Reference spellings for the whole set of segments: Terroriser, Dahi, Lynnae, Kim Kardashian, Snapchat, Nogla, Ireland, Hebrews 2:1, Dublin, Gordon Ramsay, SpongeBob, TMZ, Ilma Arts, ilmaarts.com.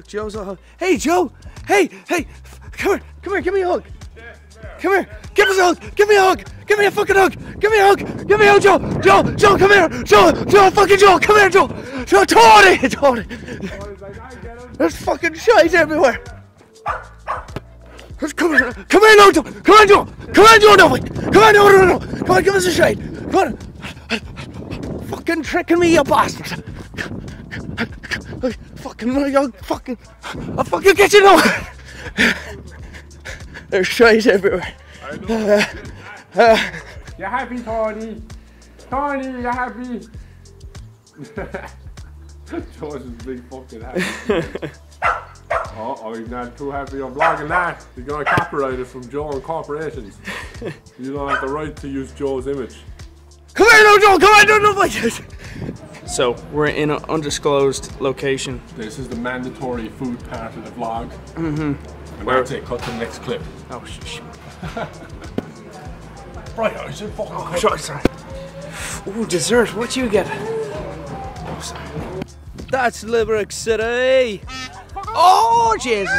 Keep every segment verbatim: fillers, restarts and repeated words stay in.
Look, Joe's all... Hey, Joe! Hey! Hey! Come here! Come here! Give me a hug! Come here! Give us a hug! Give me a hug! Give me a fucking hug! Give me a hug! Give me a hug, Joe! Joe! Joe, come here! Joe! Joe, fucking Joe! Come here, Joe! Joe, Tony! Tony! There's fucking shite everywhere! Come here! Come here, no, Joe! Come on, Joe! Come on, Joe! No, wait! Come on, no, no, no! Come on, give us a shite! Come on! Fucking tricking me, you bastard! Fucking, you fucking... I'll fucking get you now! There's shite everywhere. I know. Uh, uh, you're happy, Tony. Tony, you're happy. George is big fucking happy. uh oh, he's not too happy on blogging that. You're gonna copyright it from Joe and corporations. You don't have the right to use Joe's image. Come here, no, Joe. Come on, no, no, like this. So we're in an undisclosed location. This is the mandatory food part of the vlog. Mm-hmm. Where it? Cut to the next clip. Oh shit! Right, I should fucking. Oh, sorry, sorry. Ooh, dessert. What you get? Oh, sorry. That's Limerick City. Oh Jesus!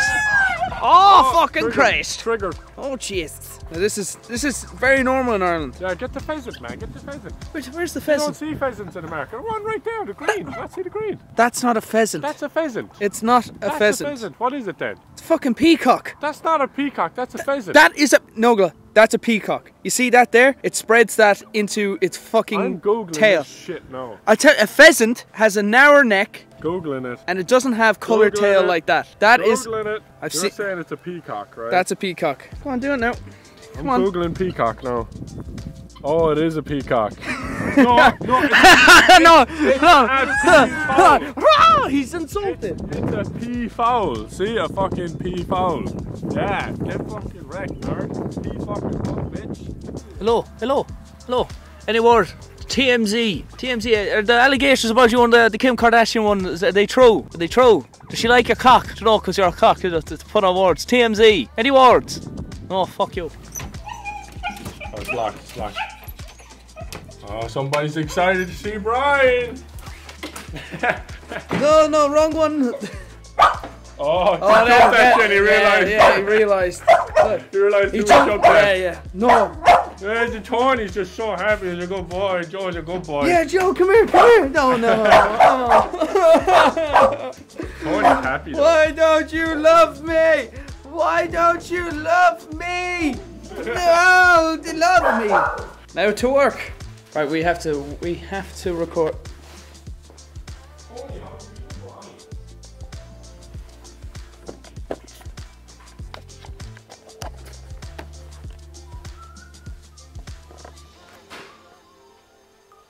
Oh, oh fucking trigger, Christ! Trigger. Oh Jesus! Now, this is this is very normal in Ireland. Yeah, get the pheasant, man. Get the pheasant. Where's, where's the pheasant? You don't see pheasants in America. One right there, the green. I see the green. That's not a pheasant. That's a pheasant. It's not a that's pheasant. A pheasant. What is it then? It's a fucking peacock. That's not a peacock. That's a Th pheasant. That is a Nogla. That's a peacock. You see that there? It spreads that into its fucking I'm Googling tail. This shit now. I tell you, a pheasant has a narrow neck. Googling it. And it doesn't have colored Googling tail it. Like that. That Googling is. Googling it. I've You're saying it's a peacock, right? That's a peacock. Come on, do it now. Come I'm on. Googling peacock now. Oh, it is a peacock. No, no, it's, no, it's no. no. He's insulted. It, it's a pea fowl. See, a fucking pea fowl. Yeah, get fucking wrecked, nerd. Pea fucking fowl, bitch. Hello, hello, hello. Any word? T M Z. T M Z. Are the allegations about you on the, the Kim Kardashian one, are they true? Are they true? Does she like your cock? Do you know, because you're a cock. It's a pun on words. T M Z. Any words? Oh, fuck you. Oh, it's locked, it's locked. Oh, somebody's excited to see Brian! No, no, wrong one! Oh, he oh, yeah, that yeah, shit, he realised. Yeah, yeah, he realised. He realised he was up there. Yeah, yeah. No. Yeah, the Tony's just so happy. He's a good boy. Joe's a good boy. Yeah, Joe, come here, come here. No, no. Oh. Tony's happy though. Why don't you love me? Why don't you love me? No, they love me. Now to work. Right, we have to. We have to record.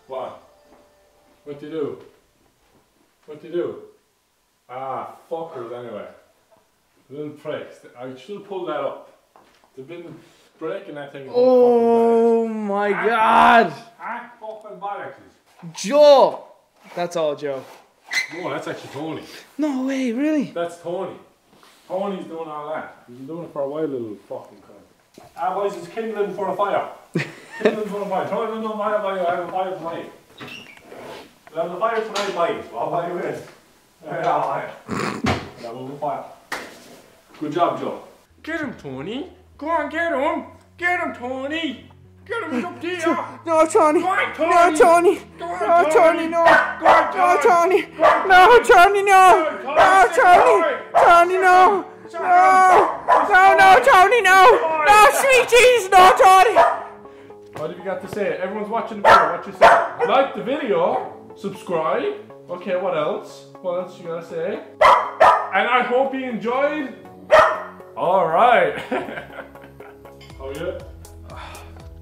What? What do you do? What do you do? Ah, fuckers! Anyway, little pricks. I should pull that up. They've been breaking that thing. Oh my I, god! I fucking bollocks. Joe! That's all, Joe. No, that's actually Tony. No way, really? That's Tony. Tony's doing all that. He's been doing it for a while, little fucking cunt. Ah, boys, it's kindling for a fire. Kindling for a fire. Tony, don't know my fire. I have a fire tonight. I have a fire tonight, boys. I'll buy you in. Yeah, I'll buy you. Fire. Good job, Joe. Get him, Tony. Go on, get him! Get him, Tony! Get him up there! No, Tony! Go on, Tony! No, Tony! Go on, no, Tony! No, go on, Tony! Go on, no, Tony! No, Tony! No, Tony! Tony, no! No! No, no, Tony! No! No, sweet Jesus! No, Tony! What have you got to say? Everyone's watching the video. What you say? Like the video. Subscribe. Okay, what else? What else you gotta say? And I hope you enjoyed. All right. Oh yeah.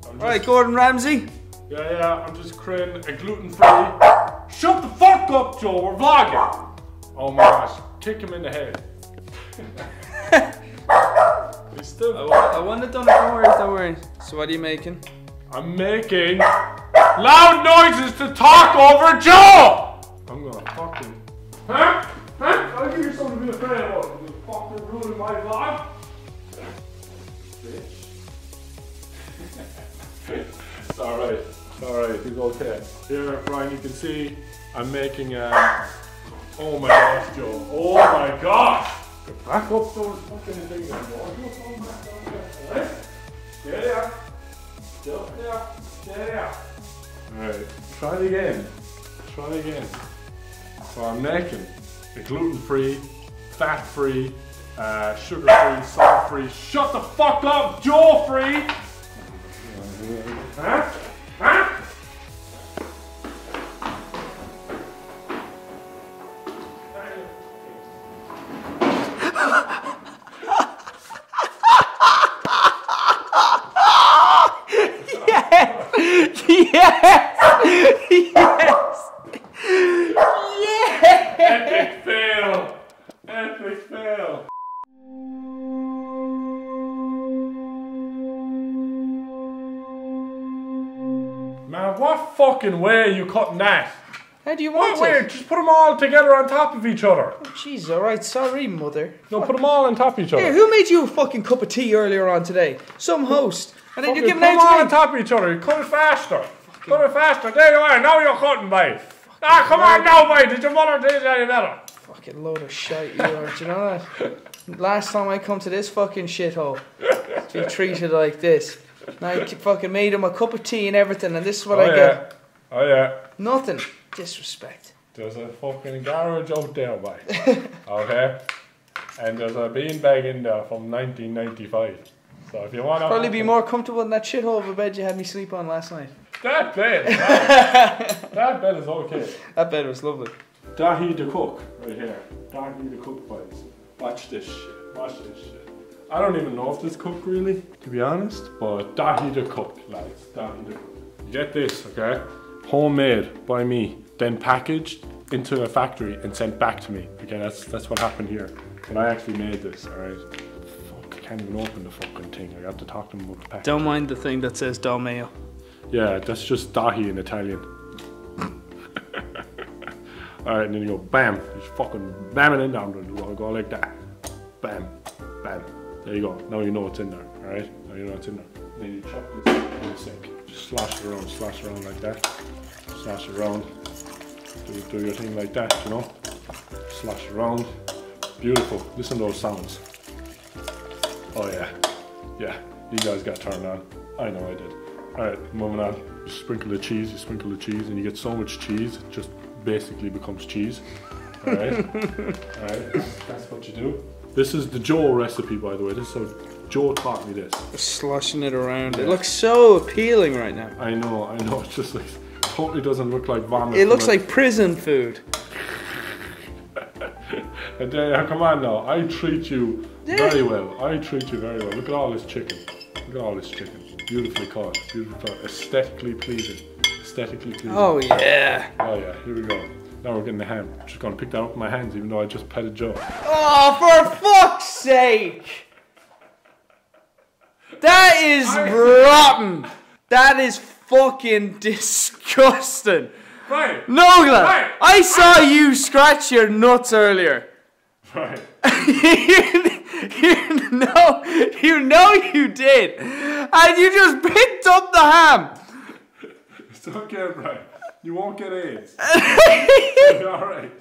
All right, Gordon Ramsay. Yeah, yeah. I'm just creating a gluten-free. Shut the fuck up, Joe. We're vlogging. Oh my gosh! Kick him in the head. He's still. I wouldn't have done it. Don't worry. Don't worry. So what are you making? I'm making loud noises to talk over Joe. I'm gonna fucking. Huh? Huh? I'll give you something to be afraid of. You fucking ruining my vlog. It's alright, it's alright, he's okay. Here, Brian, you can see I'm making a Oh my gosh, Joe. Oh my gosh! The back up so is fucking thing. Stay there. Still there. Stay there. Alright, try it again. Try it again. So I'm making a gluten-free, fat-free, uh, sugar-free, salt-free, shut the fuck up, Joe-free! Huh? Huh? Yes! Yes! Yes! Yes! Epic fail! Epic fail! Man, what fucking way are you cutting that? How do you want it? Wait, just put them all together on top of each other. Oh, jeez, alright, sorry, mother. No, put them all on top of each other. Here, who made you a fucking cup of tea earlier on today? Some host. And then you're giving out to me. Put them all on top of each other. You cut it faster. Fucking cut it faster. There you are. Now you're cutting, mate. Ah, come on now, mate. Did your mother teach you any better? Fucking load of shite you are. Do you know that? Last time I come to this fucking shithole to be treated like this. And I fucking made him a cup of tea and everything, and this is what oh, I yeah. get. Oh, yeah. Nothing. Disrespect. There's a fucking garage out there, mate. Okay? And there's a beanbag in there from nineteen ninety-five. So if you want to probably be more comfortable in that shithole of a bed you had me sleep on last night. That bed! That, that bed is okay. That bed was lovely. Dahi the cook, right here. Dahi the cook, boys. Watch this shit. Watch this shit. I don't even know if this cook really, to be honest, but Dahi the cook, lads. Dahi the cook. You get this, okay? Homemade by me, then packaged into a factory and sent back to me. Okay, that's that's what happened here. And I actually made this, alright? I can't even open the fucking thing. I have to talk to them about the package. Don't mind the thing that says dal mayo. Yeah, that's just dahi in Italian. Alright, and then you go bam. Just fucking bam it in down. Go like that. Bam. Bam. There you go. Now you know it's in there. Alright? Now you know it's in there. Then you chop this in the sink. Just slosh it around. Slosh it around like that. Slosh it around. Do, do your thing like that, you know? Slosh it around. Beautiful. Listen to those sounds. Oh yeah, yeah, you guys got turned on. I know I did. Alright, moving on. You sprinkle the cheese, you sprinkle the cheese, and you get so much cheese, it just basically becomes cheese. Alright, alright, that's what you do. This is the Joe recipe, by the way. This is how Joe taught me this. Just sloshing it around. Yeah. It looks so appealing right now. I know, I know. It's just like, totally doesn't look like vomit. It looks like prison food. And then, come on now, I treat you very well. I treat you very well. Look at all this chicken. Look at all this chicken. Beautifully caught. Beautifully caught. Aesthetically pleasing. Aesthetically pleasing. Oh yeah. Oh yeah. Here we go. Now we're getting the ham. I'm just gonna pick that up with my hands, even though I just petted Joe. Oh, for fuck's sake! That is rotten. That is fucking disgusting. Right. Nogla, right. I saw right. you scratch your nuts earlier. Right. you, you know, you know you did, and you just picked up the ham. It's okay, Brian. You won't get AIDS. You'll be alright.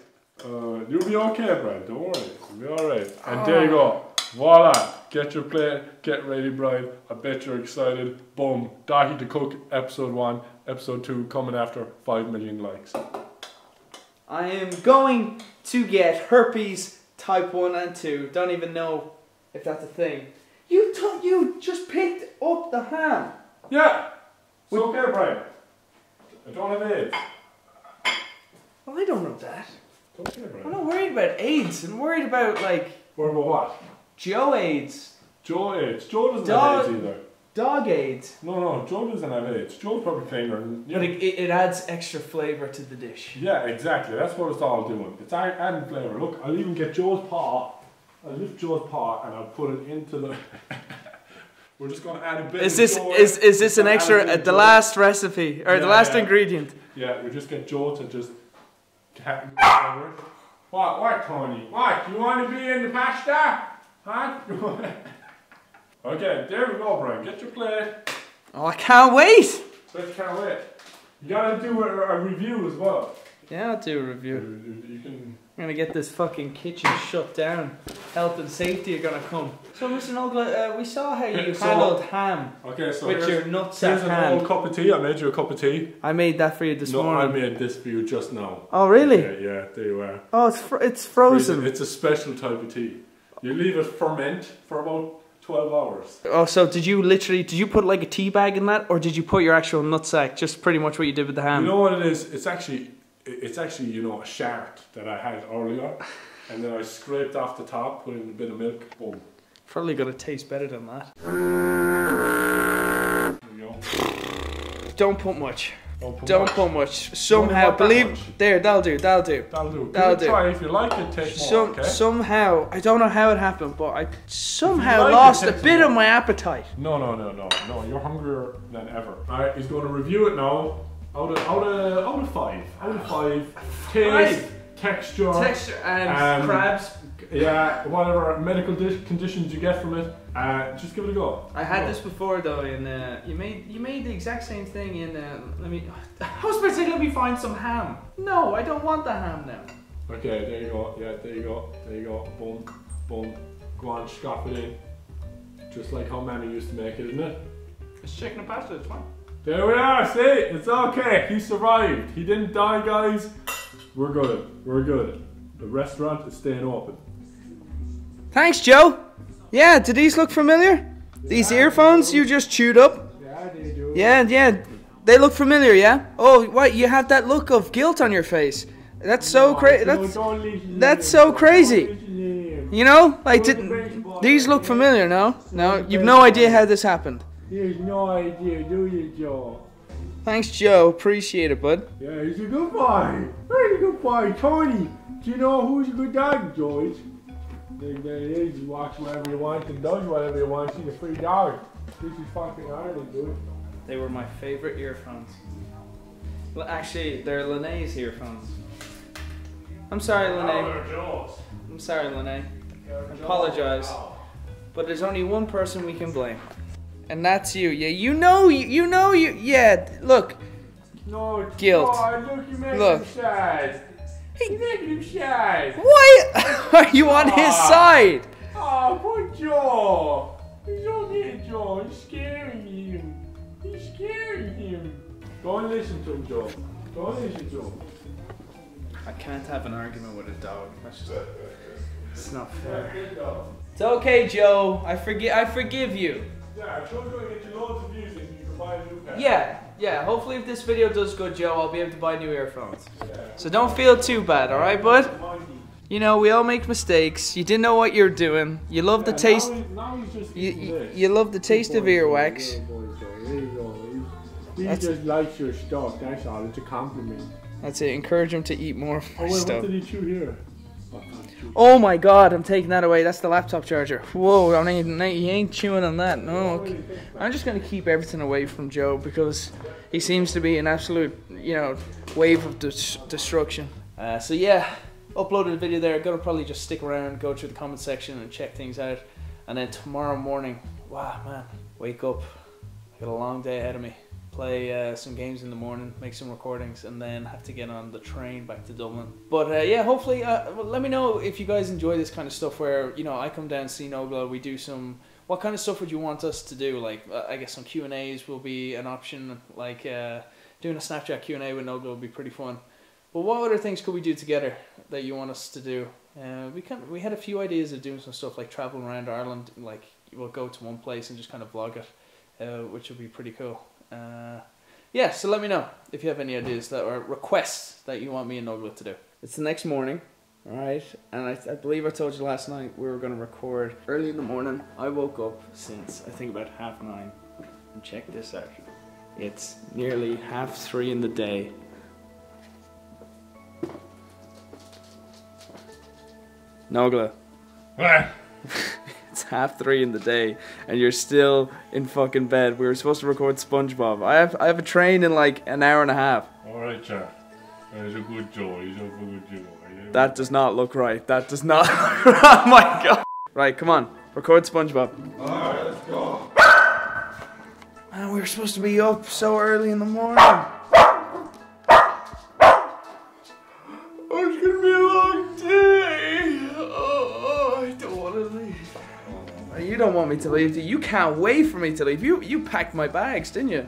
Uh, you'll be okay, Brian. Don't worry. You'll be alright. And oh. there you go. Voila. Get your plate. Get ready, Brian. I bet you're excited. Boom. Dahi the Cook, episode one. Episode two coming after five million likes. I am going to get herpes. Type one and two. Don't even know if that's a thing. You took. You just picked up the ham. Yeah. It's we okay, Brian. I don't have AIDS. Well, I don't know that. It's okay, Brian. I'm not worried about AIDS. I'm worried about like. Worried about what? Joe AIDS. Joe AIDS. Joe doesn't dog, have AIDS either. Dog AIDS. No, no. Joe doesn't have AIDS. Joe's probably fingering. But it, it adds extra flavour to the dish. Yeah, exactly. That's what it's all doing. It's adding flavour. Look, I'll even get Joe's paw. I'll lift Joe's paw and I'll put it into the. We're just going to add a bit. Is this Joe is is this an extra? Uh, the last recipe or yeah, the last yeah. ingredient? Yeah, we just get Joe to just. What? What, Tony? What? You want to be in the pasta? Huh? Okay, there we go, Brian. Get your plate. Oh, I can't wait. I can't wait. You gotta do a, a review as well. Yeah, I'll do a review. You, you can We're gonna get this fucking kitchen shut down. Health and safety are gonna come. So, Mister Nogla, uh, we saw how you so, handled ham. Okay, so with your nuts at hand. Here's an old cup of tea. I made you a cup of tea. I made that for you this no, morning. No, I made this for you just now. Oh, really? Okay, yeah, there you are. Oh, it's fr it's frozen. Freezing. It's a special type of tea. You leave it ferment for about twelve hours. Oh, so did you literally did you put like a tea bag in that, or did you put your actual nutsack? Just pretty much what you did with the ham. You know what it is? It's actually. It's actually, you know, a shard that I had earlier, and then I scraped off the top, put in a bit of milk, boom. Probably gonna taste better than that. There you go. Don't put much. Don't put, Don't much. put much. Somehow, believe much. There, that'll do, that'll do. That'll do. That'll do. Try if you like it, take more. Some, okay? Somehow, I don't know how it happened, but I somehow like lost it, a bit more. of my appetite. No, no, no, no, no. You're hungrier than ever. All right, he's gonna review it now. Out of, out, of, out of five, out of five, taste, five. texture, texture and um, crabs, yeah, whatever medical conditions you get from it, uh, just give it a go. I had go. this before though, and uh, you made you made the exact same thing in, uh, let me, I was about to say let me find some ham. No, I don't want the ham now. Okay, there you go, yeah, there you go, there you go, boom, boom, go on, scoff it in, just like how Mammy used to make it, isn't it? It's chicken and pasta, it's fine. There we are, see? It's okay. He survived. He didn't die, guys. We're good. We're good. The restaurant is staying open. Thanks, Joe. Yeah, did these look familiar? Yeah, these earphones you just chewed up? Yeah, they do. Yeah, yeah. They look familiar, yeah? Oh, what? You had that look of guilt on your face. That's so crazy. That's, that's so crazy. You know? Like, did, these look familiar, no? No? You've no idea how this happened. There's no idea, do you, Joe? Thanks, Joe. Appreciate it, bud. Yeah, he's a good boy. He's a good boy, Tony. Do you know who's a good dog, George? There he is. He walks wherever he wants and does whatever he wants. He's a free dog. This is fucking Ireland, dude. They were my favorite earphones. Well, actually, they're Lynnae's earphones. I'm sorry, Lynnae. Oh, they're Joe's. I'm sorry, Lynnae. I apologize. Wow. But there's only one person we can blame. And that's you, yeah. You know, you, you know, you, yeah. Look, no it's guilt. God, look, you make look. him sad. You make him sad. Why are you on his side? Oh, poor Joe. He's okay, Joe. He's scaring him. He's scaring him. Go and listen to him, Joe. Go and listen to him. I can't have an argument with a dog. That's just, it's not fair. It's okay, Joe. I forgive. I forgive you. Yeah, going into loads of music and you can buy a new pair. Yeah, yeah, hopefully if this video does go, Joe, I'll be able to buy new earphones. Yeah. So don't feel too bad, alright, bud? You know, we all make mistakes. You didn't know what you were doing. You love yeah, the taste... Now he's, now he's just you, you, you love the taste of earwax. He just likes your stuff, that's all. It's a compliment. That's it, encourage him to eat more of my oh, wait, stuff. What did he chew here? Oh my god, I'm taking that away. That's the laptop charger. Whoa, I mean, he ain't chewing on that. No, I'm just going to keep everything away from Joe because he seems to be an absolute, you know, wave of dis destruction. Uh, so yeah, uploaded a video there. Gonna probably just stick around, go through the comment section and check things out. And then tomorrow morning, wow man, wake up. I got a long day ahead of me. Play uh, some games in the morning, make some recordings, and then have to get on the train back to Dublin. But uh, yeah, hopefully, uh, well, let me know if you guys enjoy this kind of stuff where, you know, I come down, see Nogla, we do some, what kind of stuff would you want us to do? Like, uh, I guess some Q and A's will be an option, like uh, doing a Snapchat Q and A with Nogla would be pretty fun. But what other things could we do together that you want us to do? Uh, we, can, we had a few ideas of doing some stuff like traveling around Ireland, like we'll go to one place and just kind of vlog it, uh, which would be pretty cool. Uh, yeah, so let me know if you have any ideas that or requests that you want me and Nogla to do. It's the next morning, alright, and I, I believe I told you last night we were going to record early in the morning. I woke up since I think about half nine, and check this out. It's nearly half three in the day. Nogla. What? It's half three in the day, and you're still in fucking bed. We were supposed to record SpongeBob. I have I have a train in like an hour and a half. All right, Jack. He's a good Joe. He's a good Joe. That does not look right. That does not. Oh my god. Right, come on, record SpongeBob. All right, let's go. Man, we were supposed to be up so early in the morning. I was gonna be along too. don't want me to leave, do you? You can't wait for me to leave. You you packed my bags, didn't you?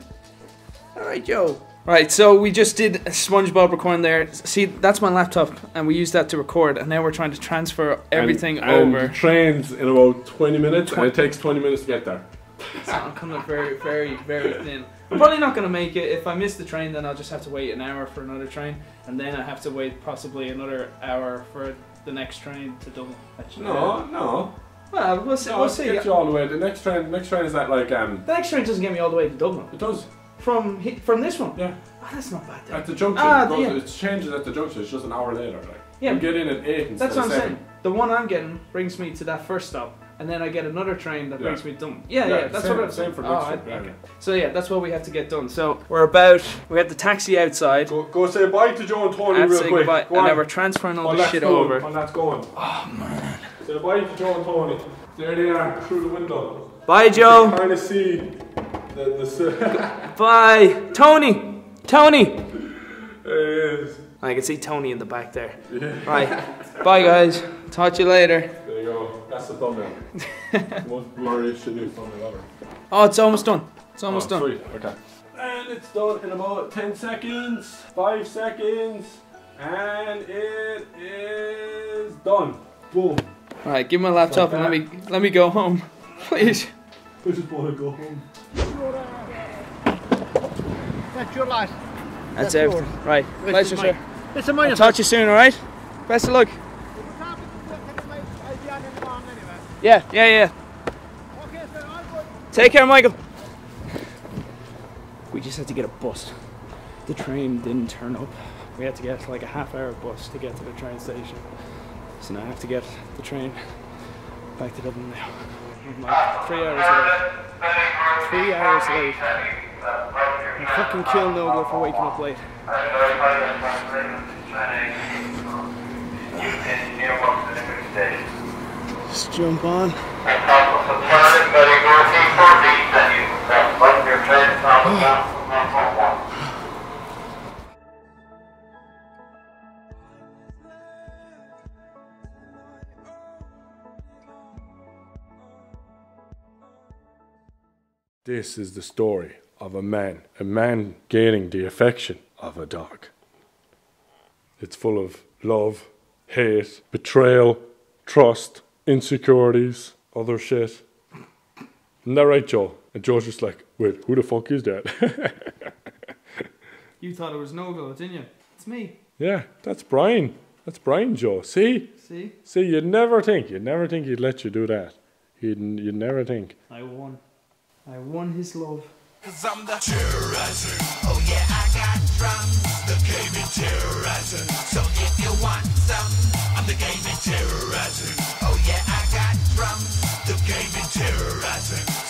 Alright, Joe. Alright, so we just did a SpongeBob recording there. See, that's my laptop, and we used that to record, and now we're trying to transfer everything and, and over. The train's in about twenty minutes, Tw and it takes twenty minutes to get there. So I'm coming very, very, very thin. I'm probably not going to make it. If I miss the train, then I'll just have to wait an hour for another train, and then I have to wait possibly another hour for the next train to Dublin. No, no. Well, we'll see. No, we'll see. It gets you all the way. The next train, the next train is that like um. The next train doesn't get me all the way to Dublin. It does. From from this one. Yeah. Oh, that's not bad. Though. At the junction, ah, it, yeah. to, it changes at the junction. It's just an hour later. Like. Yeah. You get in at eight. That's what I'm seven. saying. The one I'm getting brings me to that first stop. And then I get another train that yeah. brings me done. Yeah, yeah, yeah that's same, what I'm saying for oh, I, yeah. Okay. So yeah, that's what we have to get done. So we're about, we had the taxi outside. Go, go say bye to Joe and Tony real quick. Goodbye, go and now we're transferring all oh, this shit going. over. And oh, that's going. Oh man. Say bye to Joe and Tony. There they are, through the window. Bye Joe. You can kind of see the... the bye. Tony. Tony. There he is. I can see Tony in the back there. Yeah. Right. Bye guys. Talk to you later. There you go. That's the thumbnail. Most glorious to do thumbnail ever. Oh, it's almost done. It's almost oh, done. Sweet. Okay. And it's done in about ten seconds, five seconds, and it is done. Boom. All right, give me my laptop like and let me let me go home, please. We just want to go home. That's your last. That's, That's everything. Yours. Right. Pleasure, sir. It's a minor. I'll talk to you soon. All right. Best of luck. Yeah, yeah, yeah. Okay, so I'll go. Take care, Michael. We just had to get a bus. The train didn't turn up. We had to get like a half hour bus to get to the train station. So now I have to get the train back to Dublin now. I'm like three hours late. Three hours late. I fucking kill Nogla for waking up late. Uh, Let's jump on. Oh. This is the story of a man, a man gaining the affection of a dog. It's full of love, hate, betrayal, trust, insecurities, other shit. Isn't that right, Joe? And Joe's just like, wait, who the fuck is that? You thought it was Nogla, didn't you? It's me. Yeah, that's Brian. That's Brian, Joe. See? See? See, you'd never think. You'd never think he'd let you do that. He'd, you'd never think. I won. I won his love. Cause I'm the Terroriser. Oh yeah, I got drums. The gaming Terroriser. So if you want some, I'm the gaming Terroriser. Oh yeah, I got drums. The gaming Terroriser.